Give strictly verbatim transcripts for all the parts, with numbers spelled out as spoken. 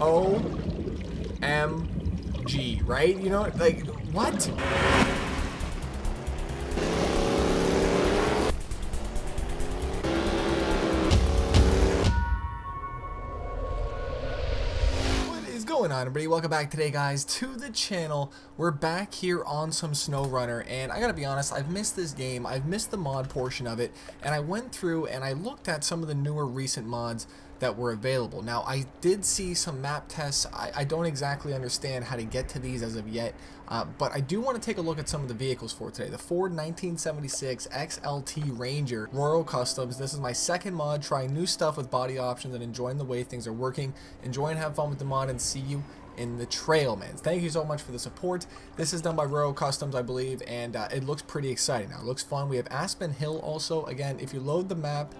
O M G, right? You know, like, what? Hi everybody, welcome back today guys to the channel. We're back here on some SnowRunner, and I gotta be honest, I've missed this game. I've missed the mod portion of it, and I went through and I looked at some of the newer recent mods that were available. Now I did see some map tests. I, I don't exactly understand how to get to these as of yet, uh, but I do want to take a look at some of the vehicles for today. The Ford nineteen seventy-six X L T Ranger Royal Customs. This is my second mod, trying new stuff with body options and enjoying the way things are working. Enjoy and have fun with the mod, and see you in the trail, man. Thank you so much for the support. This is done by Royal Customs, I believe, and uh, it looks pretty exciting. Now it looks fun. We have Aspen Hill also. Again, if you load the map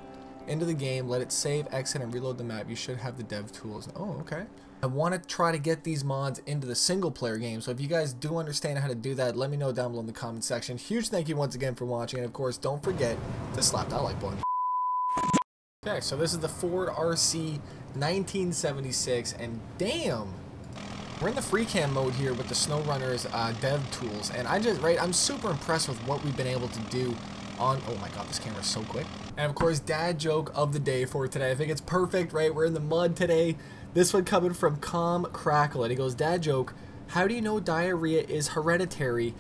into the game, let it save, exit, and reload the map, you should have the dev tools. Oh, okay. I want to try to get these mods into the single player game, so if you guys do understand how to do that, let me know down below in the comment section. Huge thank you once again for watching, and of course don't forget to slap that like button. Okay, so this is the Ford R C nineteen seventy-six, and damn, we're in the free cam mode here with the SnowRunner's uh, dev tools, and I just right I'm super impressed with what we've been able to do on. Oh my god, this camera is so quick. And of course, dad joke of the day for today. I think it's perfect, right? We're in the mud today. This one coming from Calm Crackle, and he goes, dad joke, how do you know diarrhea is hereditary?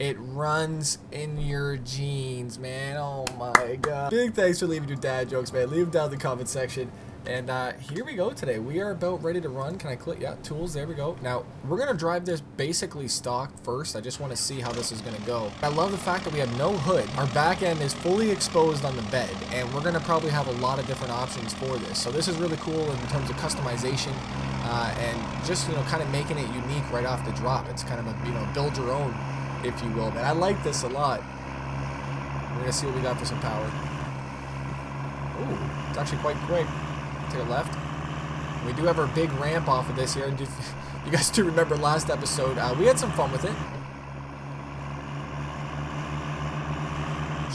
It runs in your genes, man. Oh my god. Big thanks for leaving your dad jokes, man. Leave them down in the comment section. And uh, here we go today. We are about ready to run. Can I click? Yeah, tools. There we go. Now, we're going to drive this basically stock first. I just want to see how this is going to go. I love the fact that we have no hood. Our back end is fully exposed on the bed, and we're going to probably have a lot of different options for this. So this is really cool in terms of customization uh, and just, you know, kind of making it unique right off the drop. It's kind of a, you know, build your own, if you will. But I like this a lot. We're going to see what we got for some power. Ooh, it's actually quite quick. To your left, we do have our big ramp off of this here. And you guys do remember last episode, uh, we had some fun with it.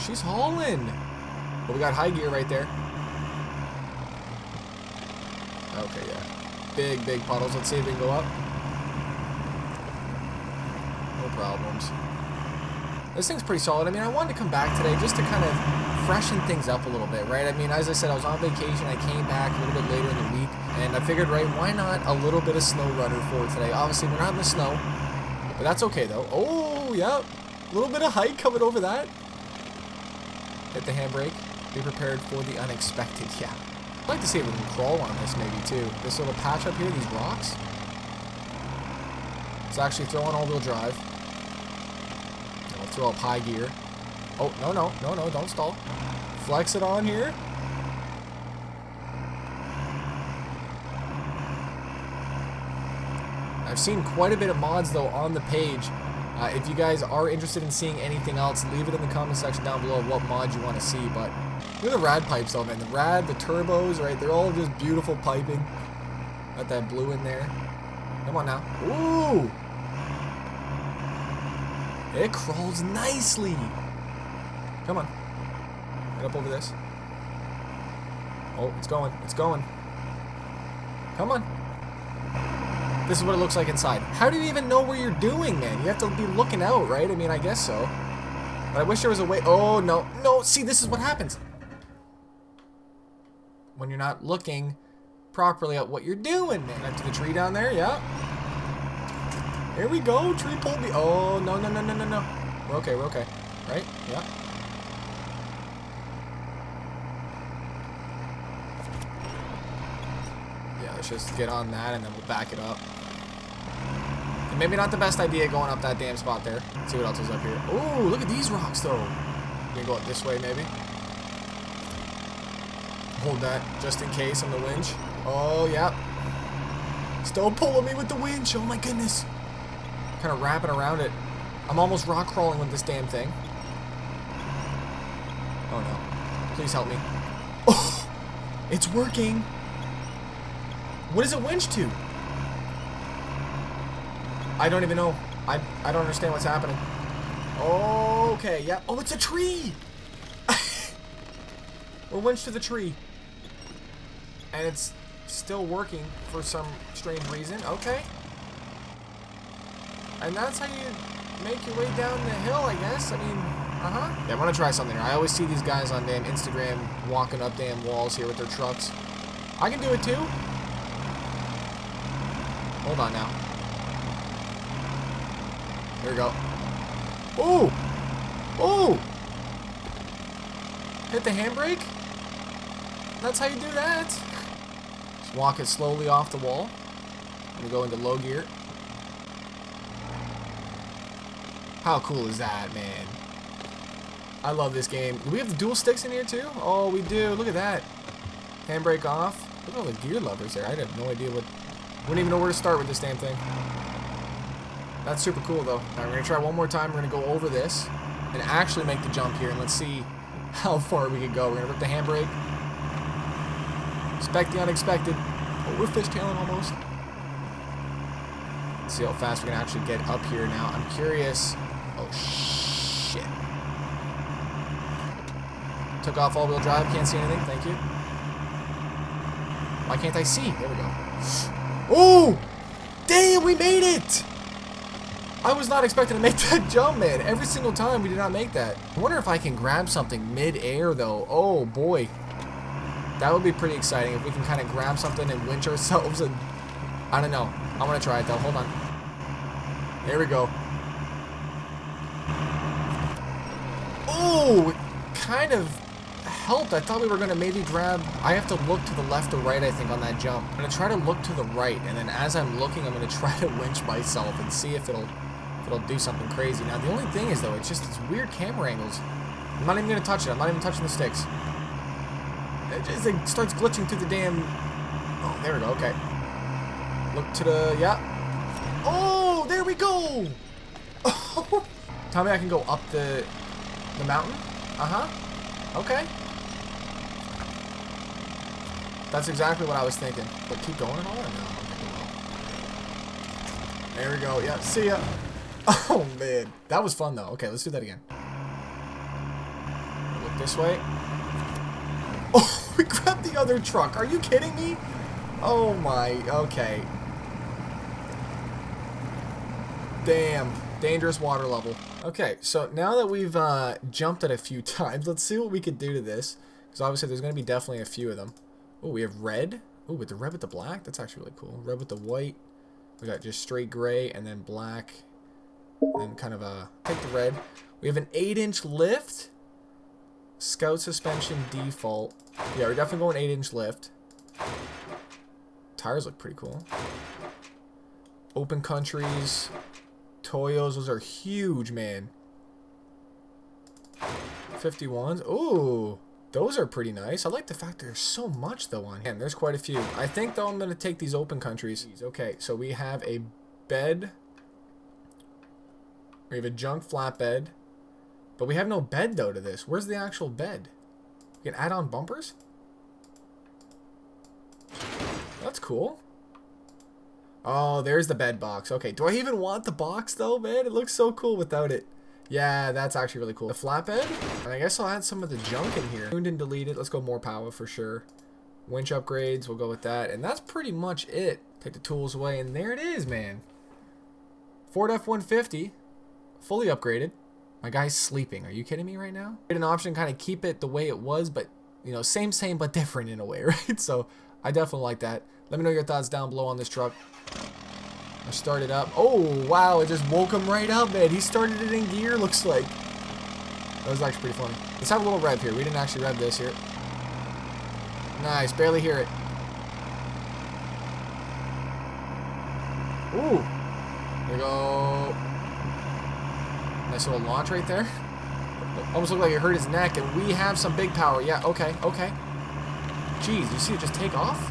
She's hauling, but we got high gear right there. Okay, yeah, big big puddles. Let's see if we can go up. No problems. This thing's pretty solid. I mean, I wanted to come back today just to kind of freshen things up a little bit, right? I mean, as I said, I was on vacation. I came back a little bit later in the week, and I figured, right, why not a little bit of SnowRunner for today? Obviously, we're not in the snow, but that's okay, though. Oh, yeah. A little bit of height coming over that. Hit the handbrake. Be prepared for the unexpected, yeah. I'd like to see if we can crawl on this maybe, too. This little patch up here, these rocks. It's actually throwing all-wheel drive. I'll throw up high gear. Oh, no, no, no, no, don't stall. Flex it on here. I've seen quite a bit of mods, though, on the page. Uh, if you guys are interested in seeing anything else, leave it in the comment section down below what mod you want to see. But look at the rad pipes, though, man. The rad, the turbos, right? They're all just beautiful piping. Got that blue in there. Come on now. Ooh! It crawls nicely. Come on. Get up over this. Oh, it's going. It's going. Come on. This is what it looks like inside. How do you even know where you're doing, man? You have to be looking out, right? I mean, I guess so. But I wish there was a way. Oh, no. No, see, this is what happens when you're not looking properly at what you're doing, man. Back to the tree down there, yeah. Here we go. Tree pulled me. Oh, no, no, no, no, no, no. We're okay. We're okay. Right? Yeah. Let's just get on that, and then we'll back it up. And maybe not the best idea going up that damn spot there. Let's see what else is up here. Oh, look at these rocks, though. We can go up this way, maybe. Hold that, just in case, on the winch. Oh, yeah. Still pulling me with the winch. Oh, my goodness. Kind of wrapping around it. I'm almost rock crawling with this damn thing. Oh, no. Please help me. Oh, it's working. What is it winched to? I don't even know. I I don't understand what's happening. Okay, yeah. Oh, it's a tree! We're winched to the tree. And it's still working for some strange reason. Okay. And that's how you make your way down the hill, I guess. I mean, uh-huh. Yeah, I want to try something here. I always see these guys on damn Instagram walking up damn walls here with their trucks. I can do it, too. Hold on now. Here we go. Ooh! Ooh! Hit the handbrake? That's how you do that. Just walk it slowly off the wall. I'm going to go into low gear. How cool is that, man? I love this game. Do we have the dual sticks in here too? Oh, we do. Look at that. Handbrake off. Look at all the gear levers there. I have no idea what... Wouldn't even know where to start with this damn thing. That's super cool, though. All right, we're going to try one more time. We're going to go over this and actually make the jump here, and let's see how far we can go. We're going to rip the handbrake. Expect the unexpected. Oh, we're fishtailing almost. Let's see how fast we can actually get up here now. I'm curious... Oh, shit. Took off all-wheel drive. Can't see anything. Thank you. Why can't I see? There we go. Oh! Damn, we made it! I was not expecting to make that jump, man. Every single time, we did not make that. I wonder if I can grab something mid-air, though. Oh, boy. That would be pretty exciting if we can kind of grab something and winch ourselves. And I don't know. I'm going to try it, though. Hold on. There we go. Oh, it kind of helped. I thought we were going to maybe grab... I have to look to the left or right, I think, on that jump. I'm going to try to look to the right, and then as I'm looking, I'm going to try to winch myself and see if it'll if it'll do something crazy. Now, the only thing is, though, it's just it's weird camera angles. I'm not even going to touch it. I'm not even touching the sticks. It just it starts glitching through the damn... Oh, there we go. Okay. Look to the... Yeah. Oh, there we go! Tell me I can go up the... The mountain? Uh-huh. Okay. That's exactly what I was thinking. But keep going and all? Or no? There we go. Yeah, see ya. Oh, man. That was fun, though. Okay, let's do that again. Look this way. Oh, we grabbed the other truck. Are you kidding me? Oh, my. Okay. Damn. Dangerous water level. Okay, so now that we've uh, jumped it a few times, let's see what we could do to this. Because obviously there's going to be definitely a few of them. Oh, we have red. Oh, with the red with the black. That's actually really cool. Red with the white. We got just straight gray and then black. And then kind of a... Take the red. We have an eight inch lift. Scout suspension default. Yeah, we're definitely going eight inch lift. Tires look pretty cool. Open countries... Toyos, those are huge, man. fifty-ones. Ooh, those are pretty nice. I like the fact there's so much, though, on hand. There's quite a few. I think, though, I'm going to take these open countries. Okay, so we have a bed. We have a junk flatbed. But we have no bed, though, to this. Where's the actual bed? We can add on bumpers? That's cool. Oh, there's the bed box. Okay, do I even want the box, though, man? It looks so cool without it. Yeah, that's actually really cool. The flatbed? And I guess I'll add some of the junk in here. Tuned and deleted. Let's go more power for sure. Winch upgrades. We'll go with that. And that's pretty much it. Take the tools away, and there it is, man. Ford F one fifty. Fully upgraded. My guy's sleeping. Are you kidding me right now? An option kind of keep it the way it was, but, you know, same, same, but different in a way, right? So, I definitely like that. Let me know your thoughts down below on this truck. I started up. Oh, wow. It just woke him right up, man. He started it in gear, looks like. That was actually pretty funny. Let's have a little rev here. We didn't actually rev this here. Nice. Barely hear it. Ooh. There we go. Nice little launch right there. Almost looked like it hurt his neck, and we have some big power. Yeah, okay, okay. Jeez, you see it just take off?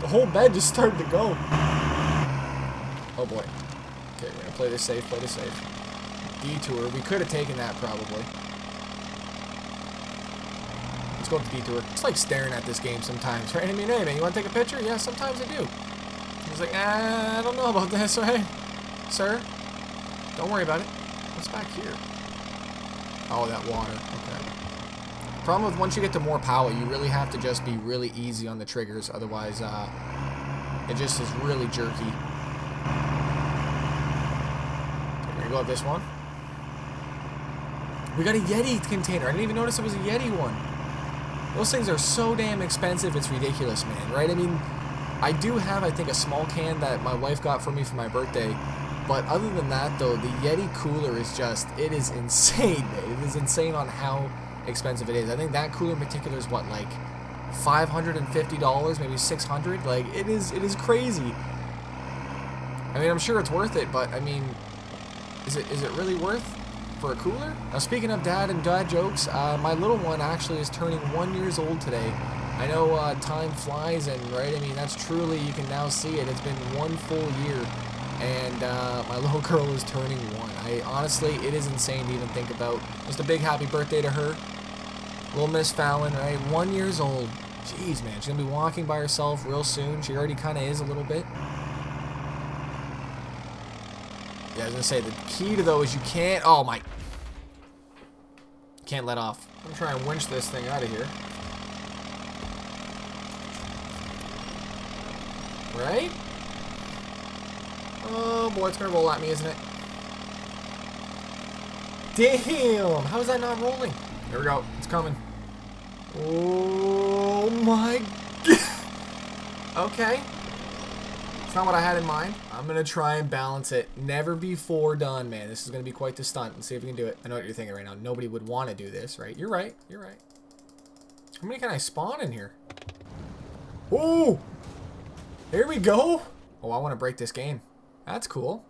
The whole bed just started to go. Oh, boy. Okay, we're going to play this safe, play this safe. Detour. We could have taken that, probably. Let's go to detour. It's like staring at this game sometimes, right? I mean, hey, man, you want to take a picture? Yeah, sometimes I do. I was like, ah, I don't know about this, right? Sir, don't worry about it. What's back here? Oh, that water. Okay. Problem with once you get to more power, you really have to just be really easy on the triggers, otherwise uh, it just is really jerky. We're gonna go with this one. We got a Yeti container. I didn't even notice it was a Yeti one. Those things are so damn expensive, it's ridiculous, man, right? I mean, I do have, I think, a small can that my wife got for me for my birthday. But other than that, though, the Yeti cooler is just, it is insane. It is insane on how expensive it is. I think that cooler in particular is, what, like five hundred fifty dollars, maybe six hundred dollars? Like, it is, it is crazy. I mean, I'm sure it's worth it, but, I mean, is it is it really worth for a cooler? Now, speaking of dad and dad jokes, uh, my little one actually is turning one years old today. I know uh, time flies, and, right, I mean, that's truly, you can now see it. It's been one full year. And uh, my little girl is turning one. I honestly, it is insane to even think about. Just a big happy birthday to her, little Miss Fallon, right? One years old. Jeez, man, she's gonna be walking by herself real soon. She already kind of is a little bit. Yeah, I was gonna say the key to though is you can't. Oh my! Can't let off. I'm gonna try and winch this thing out of here. Right? Oh boy, it's gonna roll at me, isn't it? Damn! How is that not rolling? Here we go. It's coming. Oh my god. Okay. It's not what I had in mind. I'm gonna try and balance it. Never before done, man. This is gonna be quite the stunt. Let's see if we can do it. I know what you're thinking right now. Nobody would want to do this, right? You're right. You're right. How many can I spawn in here? Whoa! There we go. Oh, I want to break this game. That's cool.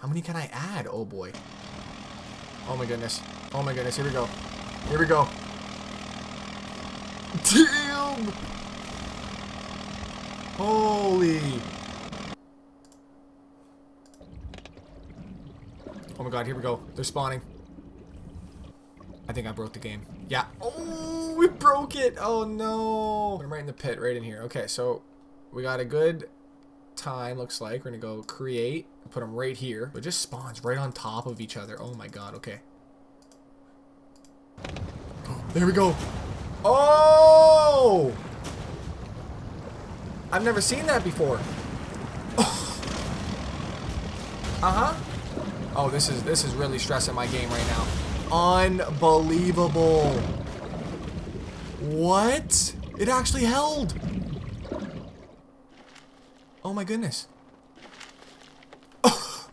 How many can I add? Oh boy. Oh my goodness. Oh my goodness. Here we go. Here we go. Damn! Holy. Oh my god. Here we go. They're spawning. I think I broke the game. Yeah. Oh, we broke it. Oh no. I'm right in the pit. Right in here. Okay, so we got a good time, looks like. We're gonna go create, put them right here. It just spawns right on top of each other. Oh my god, okay. There we go. Oh! I've never seen that before. Oh. Uh-huh. Oh, this is this is really stressing my game right now. Unbelievable. What? It actually held. Oh my goodness. Oh,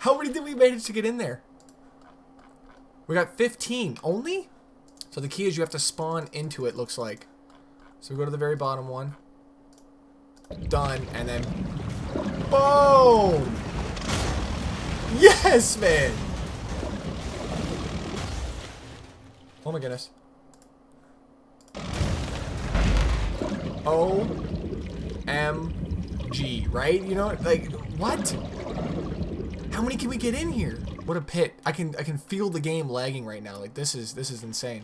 how many did we manage to get in there? We got fifteen only? So the key is you have to spawn into it, looks like. So we go to the very bottom one. Done, and then boom! Yes, man! Oh my goodness. O M G, right? You know, like, what? How many can we get in here? What a pit. I can I can feel the game lagging right now. Like, this is this is insane.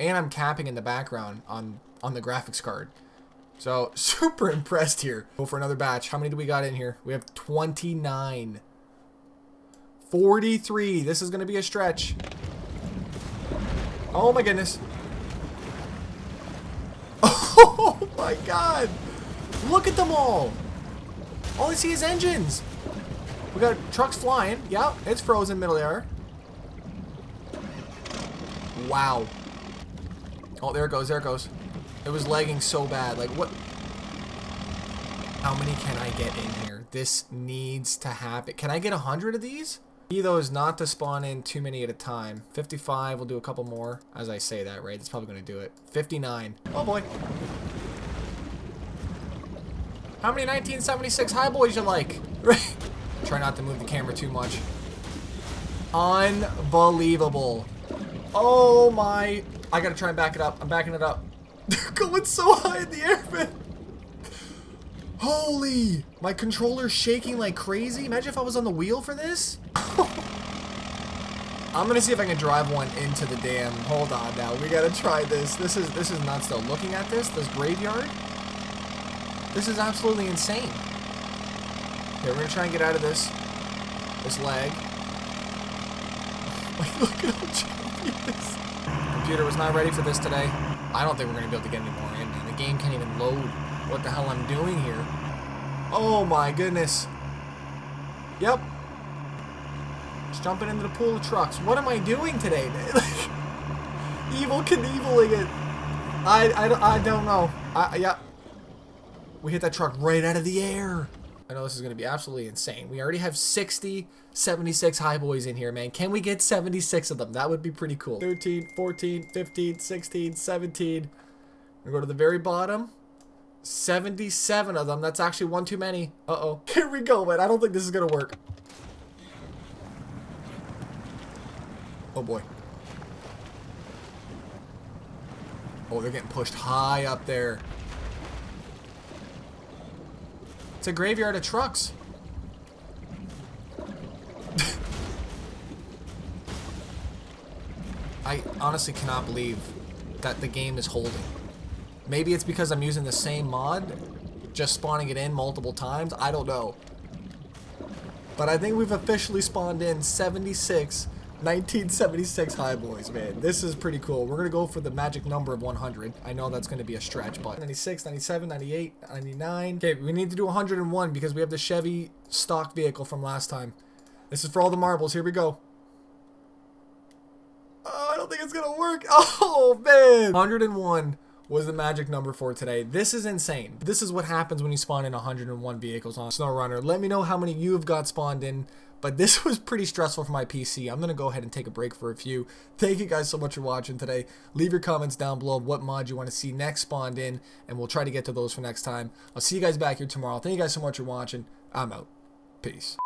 And I'm capping in the background on on the graphics card. So super impressed here. Go for another batch. How many do we got in here? We have twenty-nine. forty-three. This is gonna be a stretch. Oh my goodness. Oh my god. Look at them all! All I see is engines! We got trucks flying. Yep, it's frozen middle air. Wow. Oh, there it goes, there it goes. It was lagging so bad. Like, what? How many can I get in here? This needs to happen. Can I get one hundred of these? The key, though, is not to spawn in too many at a time. fifty-five, we'll do a couple more. As I say that, right? That's probably going to do it. fifty-nine. Oh, boy. How many nineteen seventy-six highboys you like? Right? Try not to move the camera too much. Unbelievable. Oh my. I gotta try and back it up. I'm backing it up. They're going so high in the air, man. Holy. My controller's shaking like crazy. Imagine if I was on the wheel for this. I'm gonna see if I can drive one into the dam. Hold on now. We gotta try this. This is, this is nuts though. Looking at this, this graveyard. This is absolutely insane. Okay, we're gonna try and get out of this. This lag. Like, look at how jumpy this is. computer was not ready for this today. I don't think we're going to be able to get any more in, man. The game can't even load what the hell I'm doing here. Oh my goodness. Yep. Just jumping into the pool of trucks. What am I doing today, man? Evil Knieveling it. I, I, I don't know. I, yeah. We hit that truck right out of the air. I know this is going to be absolutely insane. We already have sixty, seventy-six high boys in here, man. Can we get seventy-six of them? That would be pretty cool. thirteen, fourteen, fifteen, sixteen, seventeen. We go to the very bottom. seventy-seven of them. That's actually one too many. Uh-oh. Here we go, man. I don't think this is going to work. Oh, boy. Oh, they're getting pushed high up there. It's a graveyard of trucks. I honestly cannot believe that the game is holding. Maybe it's because I'm using the same mod, just spawning it in multiple times. I don't know. But I think we've officially spawned in seventy-six nineteen seventy-six high boys, man. This is pretty cool. We're going to go for the magic number of one hundred. I know that's going to be a stretch, but ninety-six, ninety-seven, ninety-eight, ninety-nine. Okay, we need to do one hundred and one because we have the Chevy stock vehicle from last time. This is for all the marbles. Here we go. Oh, I don't think it's going to work. Oh, man. one hundred and one was the magic number for today. This is insane. This is what happens when you spawn in one hundred and one vehicles on SnowRunner. Let me know how many you have got spawned in. But this was pretty stressful for my P C. I'm going to go ahead and take a break for a few. Thank you guys so much for watching today. Leave your comments down below of what mod you want to see next spawned in, and we'll try to get to those for next time. I'll see you guys back here tomorrow. Thank you guys so much for watching. I'm out. Peace.